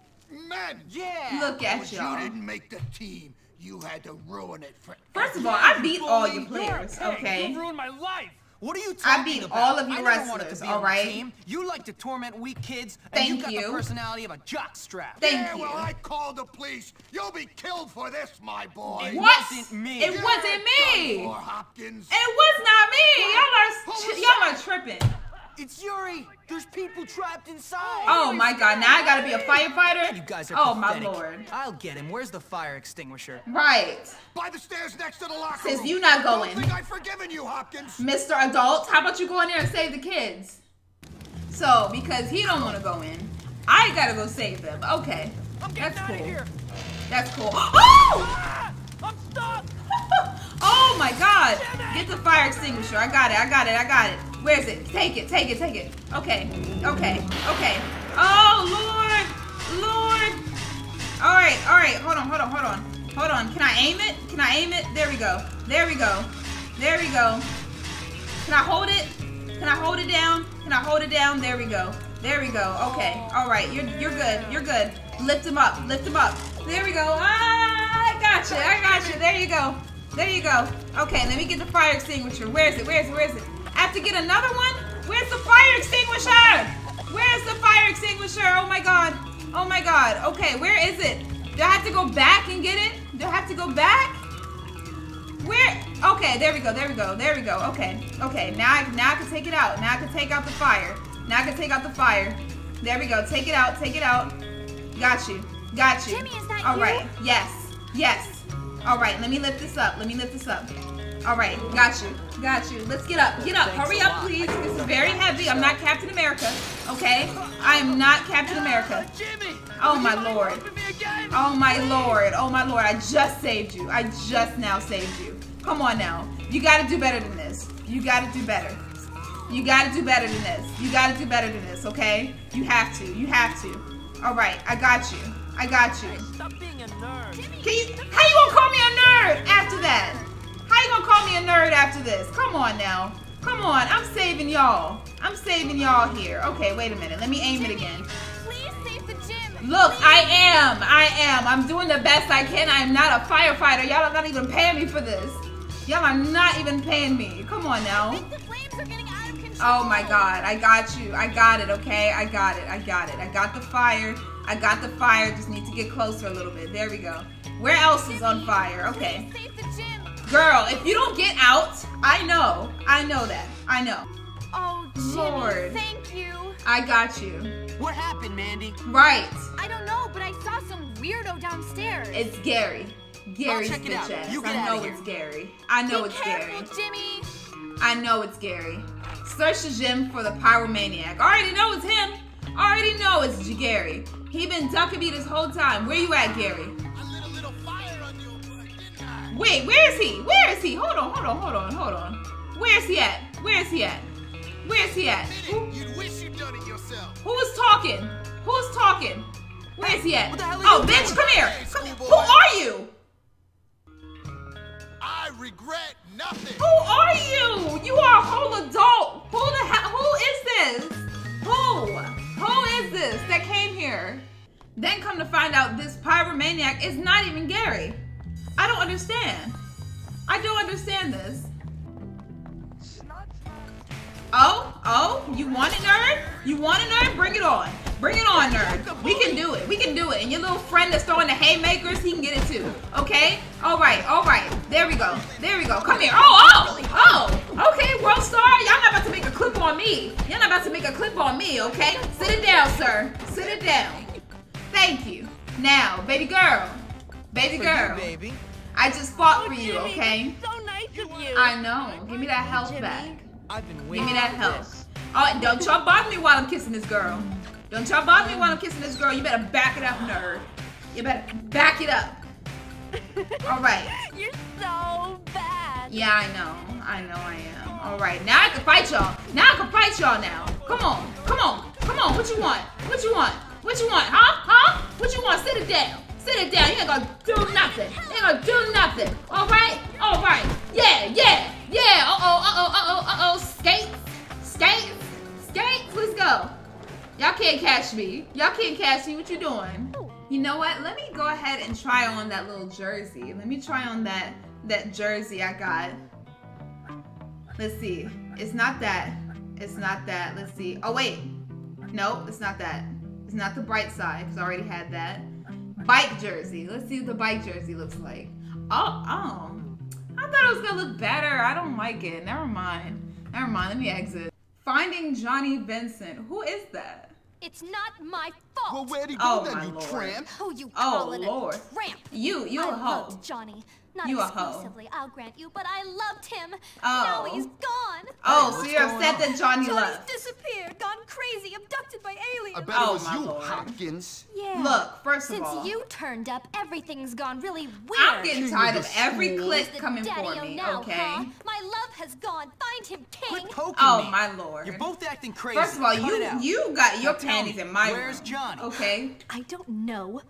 men. Yeah. Look at y'all. You didn't make the team. You had to ruin it for. First of all, I beat all you players. Okay. You ruined my life. What are you talking about? I beat about? all of you wrestlers. All right. You like to torment weak kids, Thank and you got you. the personality of a jockstrap. Thank yeah, you. Well, I called the police. You'll be killed for this, my boy. It wasn't me. It You're wasn't me. Dunmore, Hopkins. It was not me. Y'all are y'all are tripping. It's Yuri. There's people trapped inside. Oh my God! Now I gotta be a firefighter. You guys are oh pathetic. my Lord! I'll get him. Where's the fire extinguisher? Right. By the stairs next to the locker room. Since you're not going. I don't think I've forgiven you, Hopkins. Mister Adult, how about you go in there and save the kids? So because he don't want to go in, I gotta go save them. Okay. I'm getting That's cool. out of here. That's cool. Oh! Ah, I'm stuck. Oh my God! Get the fire extinguisher. I got it. I got it. I got it. Where is it? Take it, take it, take it. Okay, okay, okay. Oh, Lord, Lord. All right, all right, hold on, hold on, hold on. Hold on, can I aim it? Can I aim it? There we go, there we go, there we go. Can I hold it? Can I hold it down? Can I hold it down? There we go, there we go, okay. All right, you're, you're good, you're good. Lift him up, lift him up. There we go, ah, I got you, I got you, there you go. There you go. Okay, let me get the fire extinguisher. Where is it, where is it, where is it? I have to get another one? Where's the fire extinguisher? Where's the fire extinguisher? Oh my God. Oh my God. Okay, where is it? Do I have to go back and get it? Do I have to go back? Where? Okay, there we go. There we go. There we go. Okay. Okay. Now I, now I can take it out. Now I can take out the fire. Now I can take out the fire. There we go. Take it out. Take it out. Got you. Got you. Jimmy, is that you? All right. Yes. Yes. All right. Let me lift this up. Let me lift this up. All right, got you, got you. Let's get up, get up, hurry up, please. This is very heavy. I'm not Captain America, okay? I am not Captain America. Oh my Lord. Oh my Lord. Oh my Lord. I just saved you. I just now saved you. Come on now. You gotta do better than this. You gotta do better. You gotta do better than this. You gotta do better than this, okay? You have to. You have to. All right, I got you. I got you. Stop being a nerd. Can you, how you gonna call me a nerd after that? How you gonna call me a nerd after this? Come on now. Come on. I'm saving y'all. I'm saving y'all here. Okay, wait a minute. Let me aim it again. Please save the gym. Look, please. I am. I am. I'm doing the best I can. I am not a firefighter. Y'all are not even paying me for this. Y'all are not even paying me. Come on now. I think the flames are getting out of control. Oh my God. I got you. I got it, okay? I got it. I got it. I got the fire. I got the fire. Just need to get closer a little bit. There we go. Where else is on fire? Okay. Please save the gym. Girl, if you don't get out, I know. I know that. I know. Oh, Jimmy, Lord. Thank you. I got you. What happened, Mandy? Right. I don't know, but I saw some weirdo downstairs. It's Gary. Gary's bitch ass. You I know it's Gary. I know Be it's careful, Gary. Jimmy. I know it's Gary. Search the gym for the pyromaniac. I already know it's him. I already know it's Gary. He been ducking me this whole time. Where you at, Gary? I lit a little fire on you, didn't I? Wait, where is he? Where is he? Hold on, hold on, hold on, hold on. Where is he at? Where is he at? Where is he at? Who? You'd wish you'd done it yourself. Who's talking? Who's talking? Where is he at? What the hell oh, bitch, come here. Come here. Who are you? I regret nothing. Who are you? You are a whole adult. Who the hell? Who is this? Who? Who is this that came here? Then come to find out this pyromaniac is not even Gary. I don't understand. I don't understand this. Oh, oh, you want it, nerd? You want it, nerd? Bring it on. Bring it on, nerd. We can do it. We can do it. And your little friend that's throwing the haymakers, he can get it too. Okay? All right. All right. There we go. There we go. Come here. Oh, oh, oh. Okay, world star. Y'all not about to make a clip on me. Y'all not about to make a clip on me, okay? Sit it down, sir. Sit it down. Thank you. Now, baby girl. Baby girl. Baby. I just fought for you, okay? So nice of you. I know. Give me that health back. I've been waiting. Give me that help. Oh, don't y'all bother me while I'm kissing this girl. Don't y'all bother me while I'm kissing this girl. You better back it up, nerd. You better back it up. All right. You're so bad. Yeah, I know. I know I am. All right. Now I can fight y'all. Now I can fight y'all now. Come on. Come on. Come on. What you want? What you want? What you want? Huh? Huh? What you want? Sit it down. Sit it down. You ain't gonna do nothing. You ain't gonna do nothing. All right? All right. Yeah, yeah. Yeah, uh-oh, uh-oh, uh-oh, uh-oh, skates, skates, skates, let's go. Y'all can't catch me. Y'all can't catch me, what you doing? You know what, let me go ahead and try on that little jersey. Let me try on that, that jersey I got. Let's see, it's not that, it's not that, let's see. Oh wait, no, it's not that. It's not the bright side, because I already had that. Bike jersey, let's see what the bike jersey looks like. Oh, oh. I thought it was gonna look better. I don't like it. Never mind. Never mind. Let me exit. Finding Johnny Vincent. Who is that? It's not my fault. Well, where'd he go oh, then, my you Lord. Tramp? Who you calling oh, a tramp? You, you I a hoe. Johnny. Not you exclusively, a hoe. I'll grant you, but I loved him. Oh. Now he's gone. Oh, so you're upset that Johnny Johnny's left. Disappeared, gone crazy, abducted by aliens. I bet oh, it was my you, Lord. Hopkins. Yeah. Look, first of Since all. Since you turned up, everything's gone really weird. I'm getting tired of every click coming for me, now, okay? Huh? My love has gone. Find him, king. Oh, me. My Lord. You're both acting crazy. First of all, you, you got your panties in my room. Where's Johnny? Okay. I don't know.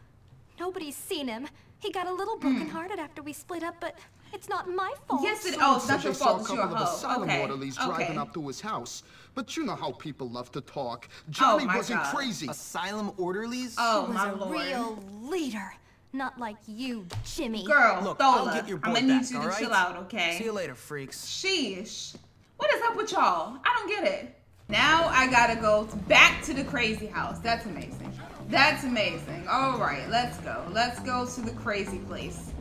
Nobody's seen him. He got a little broken-hearted mm. after we split up, but it's not my fault. Yes, it oh, it's not your fault. It's your hoe. Okay. Okay. Driving up to his house, but you know how people love to talk. Johnny oh, my wasn't God. Crazy. Asylum orderlies. Oh he was my a Lord. Real leader, not like you, Jimmy. Girl, look, I'll get your boy I'm gonna back, need you to right? chill out, okay? See you later, freaks. Sheesh. What is up with y'all? I don't get it. Now I gotta go back to the crazy house. That's amazing. That's amazing. All right, let's go. Let's go to the crazy place.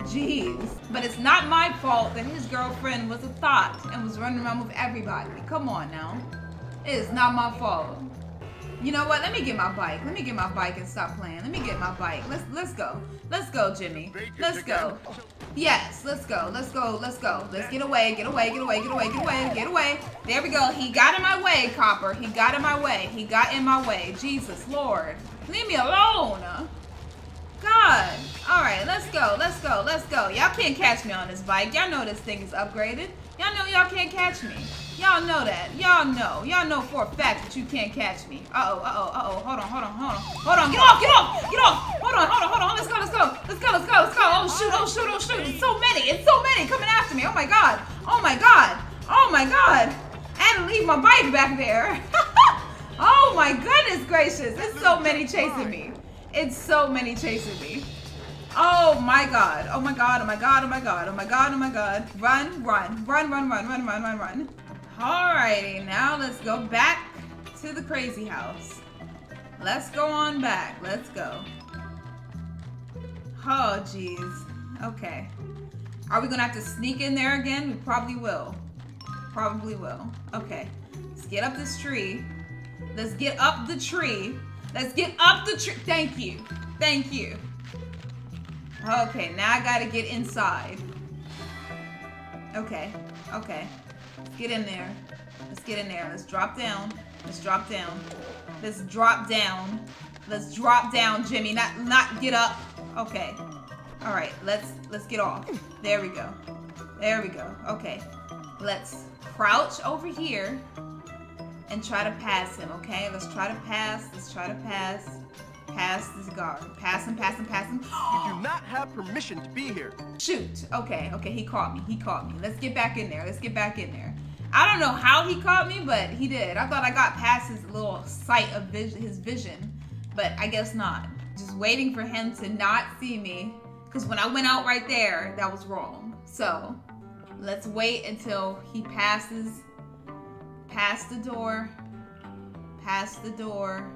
Jeez. But it's not my fault that his girlfriend was a thot and was running around with everybody. Come on now. It is not my fault. You know what? Let me get my bike. Let me get my bike and stop playing. Let me get my bike. Let's let's go. Let's go, Jimmy. Let's go. Yes, let's go. Let's go. Let's go. Let's get away. Get away. Get away. Get away. Get away. Get away. There we go. He got in my way, Copper. He got in my way. He got in my way. Jesus, Lord. Leave me alone. God. All right, let's go. Let's go. Let's go. Y'all can't catch me on this bike. Y'all know this thing is upgraded. Y'all know y'all can't catch me. Y'all know that. Y'all know. Y'all know for a fact that you can't catch me. Uh-oh, uh-oh, uh-oh. Hold on, hold on, hold on. Hold on. Get off, get off, get off. Hold on, hold on, hold on. Let's go, let's go. Let's go, let's go, let's go. Oh, shoot, oh, shoot, oh, shoot. It's so many. It's so many coming after me. Oh, my God. Oh, my God. Oh, my God. I had to leave my bike back there. Oh, my goodness gracious. It's so many chasing me. It's so many chasing me. Oh my God. Oh my God. Oh my God. Oh my God. Oh my God. Oh my God. Run, run, run, run, run, run, run, run, run. Alrighty, now let's go back to the crazy house. Let's go on back. Let's go. Oh jeez. Okay. Are we gonna have to sneak in there again? We probably will. Probably will. Okay. Let's get up this tree. Let's get up the tree. Let's get up the tree. Thank you. Thank you. Okay, now I gotta get inside. Okay, okay. Let's get in there. Let's get in there. Let's drop down. Let's drop down. Let's drop down. Let's drop down, Jimmy. Not not get up. Okay. Alright, let's let's get off. There we go. There we go. Okay. Let's crouch over here and try to pass him, okay? Let's try to pass. Let's try to pass. Pass this guard. Pass him, pass him, pass him. You do not have permission to be here. Shoot. Okay, okay, he caught me. He caught me. Let's get back in there. Let's get back in there. I don't know how he caught me, but he did. I thought I got past his little sight of vision, his vision, but I guess not. Just waiting for him to not see me, because when I went out right there, that was wrong. So let's wait until he passes past the door, past the door.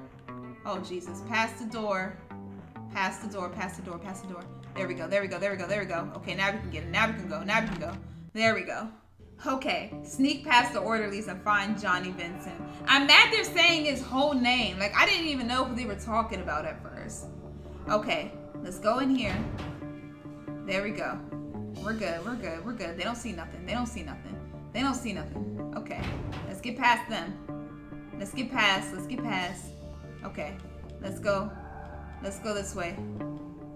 Oh, Jesus. Past the door. Past the door. Past the door. Past the door. There we go. There we go. There we go. There we go. Okay, now we can get it. Now we can go. Now we can go. There we go. Okay. Sneak past the orderlies and find Johnny Vincent. I'm mad they're saying his whole name. Like, I didn't even know who they were talking about at first. Okay. Let's go in here. There we go. We're good. We're good. We're good. They don't see nothing. They don't see nothing. They don't see nothing. Okay. Let's get past them. Let's get past. Let's get past. Okay, let's go. Let's go this way.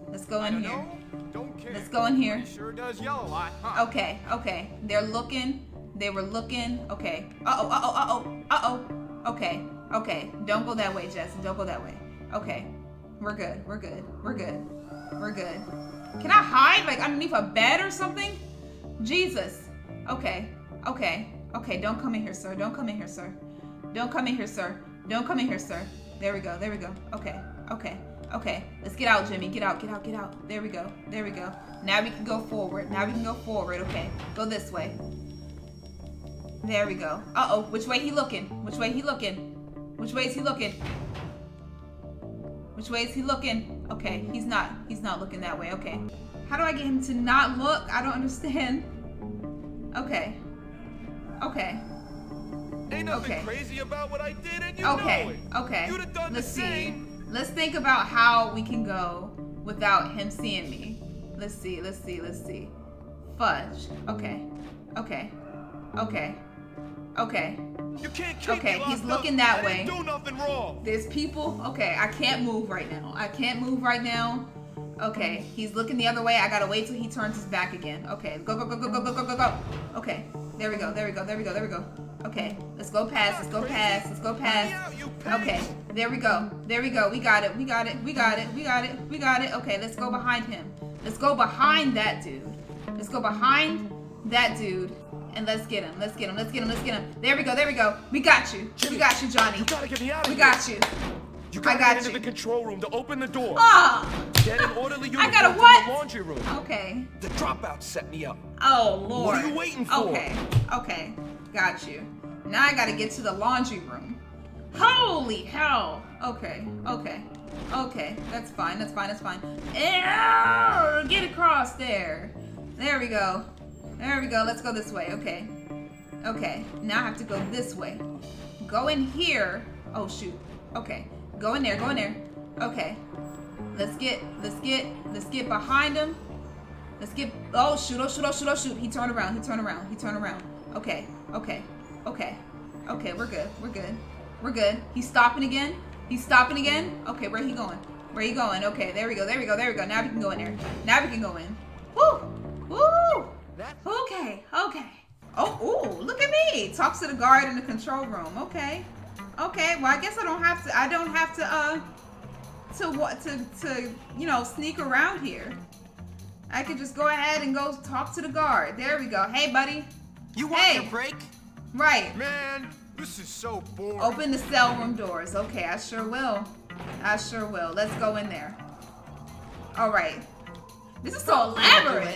Let's go in here. Don't care. Let's go in here. Sure does yell a lot, huh? Okay, okay. They're looking. They were looking. Okay. Uh-oh, uh-oh, uh-oh, uh-oh. Okay, okay. Don't go that way, Justin. Don't go that way. Okay. We're good. We're good. We're good. We're good. Can I hide, like, underneath a bed or something? Jesus. Okay, okay, okay. Don't come in here, sir. Don't come in here, sir. Don't come in here, sir. Don't come in here, sir. There we go, there we go. Okay, okay, okay. Let's get out, Jimmy. Get out, get out, get out. There we go, there we go. Now we can go forward. Now we can go forward, okay. Go this way. There we go. Uh-oh, which way he looking? Which way he looking? Which way is he looking? Which way is he looking? Okay, he's not. He's not looking that way, okay. How do I get him to not look? I don't understand. Okay. Okay. Ain't nothing okay. crazy about what I did, and you okay. know it. Okay, okay. Let's see. Same. Let's think about how we can go without him seeing me. Let's see, let's see, let's see. Fudge. Okay, okay, okay, okay. You can't keep okay, he's looking that I way. Do nothing wrong. There's people. Okay, I can't move right now. I can't move right now. Okay, he's looking the other way. I gotta wait till he turns his back again. Okay, go, go, go, go, go, go, go, go, go. Okay, there we go, there we go, there we go, there we go. Okay, let's go past, let's go past, let's go past. Okay, there we go, there we go. We got it, we got it, we got it, we got it, we got it. Okay, let's go behind him. Let's go behind that dude. Let's go behind that dude and let's get him, let's get him, let's get him, let's get him. There we go, there we go. We got you, we got you, Johnny. You gotta get me out of here. We got you. You gotta I got get into you. the control room to open the door. Oh. Get an orderly uniform I gotta what? From the laundry room. Okay. The dropout set me up. Oh, Lord. What are you waiting for? Okay, okay. Got you. Now I gotta get to the laundry room. Holy hell! Okay, okay, okay. That's fine, that's fine, that's fine. Ew, get across there. There we go. There we go. Let's go this way. Okay. Okay. Now I have to go this way. Go in here. Oh, shoot. Okay. Go in there, go in there. Okay. Let's get, let's get, let's get behind him. Let's get, oh, shoot, oh, shoot, oh, shoot, oh, shoot. He turned around, he turned around, he turned around. Okay, okay, okay, okay, we're good, we're good, we're good. He's stopping again, he's stopping again. Okay, where he going? Where he going? Okay, there we go, there we go, there we go. Now we can go in there. Now we can go in. Woo! Woo! Okay, okay. Oh, ooh, look at me. Talks to the guard in the control room. Okay. Okay, well, I guess I don't have to, I don't have to, uh, to what, to, to, you know, sneak around here. I could just go ahead and go talk to the guard. There we go. Hey, buddy. You want hey. your break? Right. Man, this is so boring. Open the cell room doors. Okay, I sure will. I sure will. Let's go in there. All right. This is so elaborate.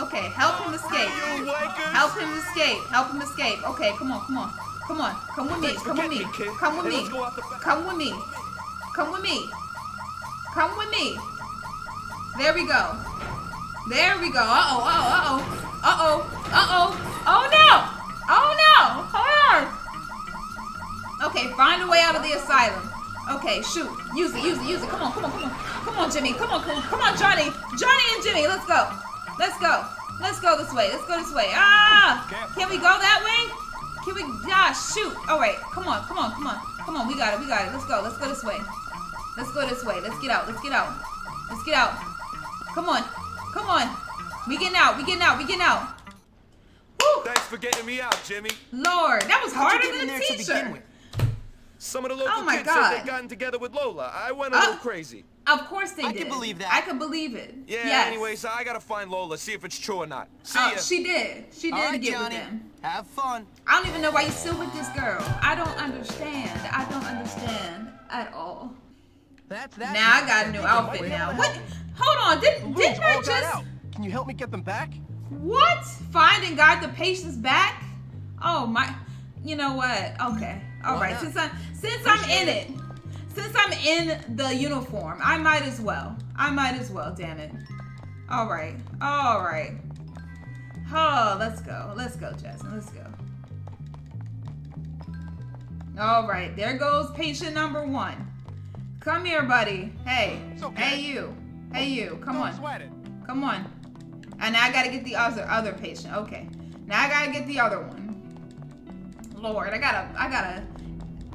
Okay, help him escape. Help him escape. Help him escape. Okay, come on, come on. Come on, come with me, come with me, come with me, come with me, come with me, come with me. There we go. There we go. Uh-oh, uh-oh, uh-oh, uh-oh, uh-oh. Oh no! Oh no! Hold on! Okay, find a way out of the asylum. Okay, shoot. Use it, use it, use it. Come on, come on, come on. Come on, Jimmy. Come on, come on, come on, Johnny. Johnny and Jimmy, let's go. Let's go. Let's go this way. Let's go this way. Ah! Can we go that way? Can we? Ah, shoot. All right. Come on. Come on. Come on. Come on. We got it. We got it. Let's go. Let's go this way. Let's go this way. Let's get out. Let's get out. Let's get out. Come on. Come on. We getting out. We getting out. We getting out. Woo. Thanks for getting me out, Jimmy. Lord, that was How'd harder than a teacher. Some of the local oh my kids God. said they'd gotten together with Lola. I went a uh, little crazy. Of course they did. I can believe that. I can believe it. Yeah, yes. Anyway, so I gotta find Lola, see if it's true or not. See oh, ya. She did. She did right, get Johnny. with them. Have fun. I don't even know why you're still with this girl. I don't understand. I don't understand at all. That's that. Now I got a new outfit now. What? Hold on. Didn't, didn't I just... Can you help me get them back? What? Find and guide the patients back? Oh, my... You know what? Okay. All right, since I'm since I'm in it, since I'm in the uniform, I might as well. I might as well, damn it. All right, all right. Oh, let's go, let's go, Jasmine, let's go. All right, there goes patient number one. Come here, buddy. Hey, okay. hey you, hey you. Come Don't on, sweat it. come on. And now I gotta get the other other patient. Okay, now I gotta get the other one. Lord, I gotta, I gotta.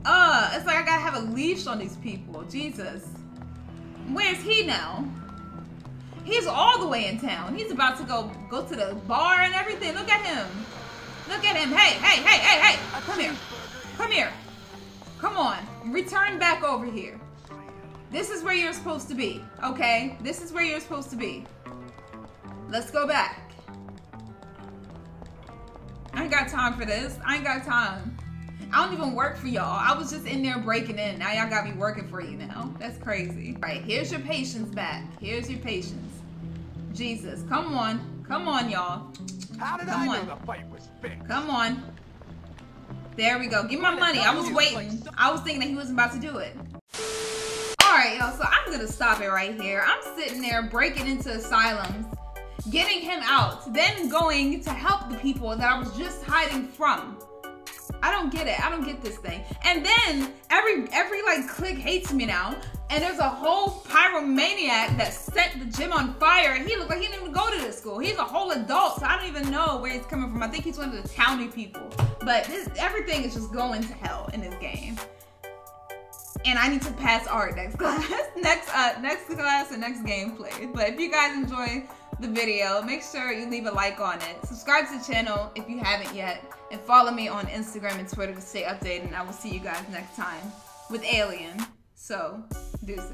Uh, it's like I gotta have a leash on these people. Jesus. Where's he now? He's all the way in town. He's about to go go to the bar and everything. Look at him. Look at him. Hey, hey, hey, hey, hey. Come here. Come here. Come on. Return back over here. This is where you're supposed to be, okay? This is where you're supposed to be. Let's go back. I ain't got time for this. I ain't got time. I don't even work for y'all. I was just in there breaking in. Now y'all got me working for you now. That's crazy. All right, here's your patients back. Here's your patients. Jesus, come on. Come on, y'all. How did come I on. know the fight was fixed? Come on. There we go. Give me my money. I was waiting. I was thinking that he was about to do it. All right, y'all, so I'm gonna stop it right here. I'm sitting there breaking into asylums, getting him out, then going to help the people that I was just hiding from. I don't get it. I don't get this thing. And then every every like click hates me now. And there's a whole pyromaniac that set the gym on fire. And he looked like he didn't even go to this school. He's a whole adult, so I don't even know where he's coming from. I think he's one of the townie people. But this, everything is just going to hell in this game. And I need to pass art next class, next uh, next class, and next gameplay. But if you guys enjoy the video, make sure you leave a like on it, subscribe to the channel if you haven't yet, and follow me on Instagram and Twitter to stay updated, and I will see you guys next time with Alien. So deuces.